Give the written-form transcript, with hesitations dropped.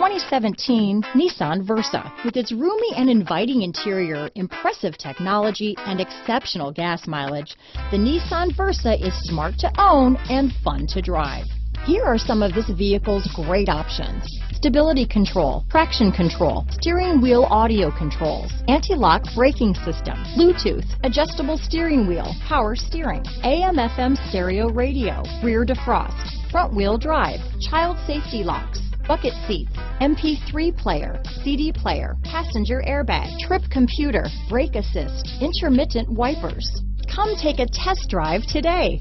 2017 Nissan Versa. With its roomy and inviting interior, impressive technology, and exceptional gas mileage, the Nissan Versa is smart to own and fun to drive. Here are some of this vehicle's great options: stability control, traction control, steering wheel audio controls, anti-lock braking system, Bluetooth, adjustable steering wheel, power steering, AM/FM stereo radio, rear defrost, front wheel drive, child safety locks, bucket seats, MP3 player, CD player, passenger airbag, trip computer, brake assist, intermittent wipers. Come take a test drive today.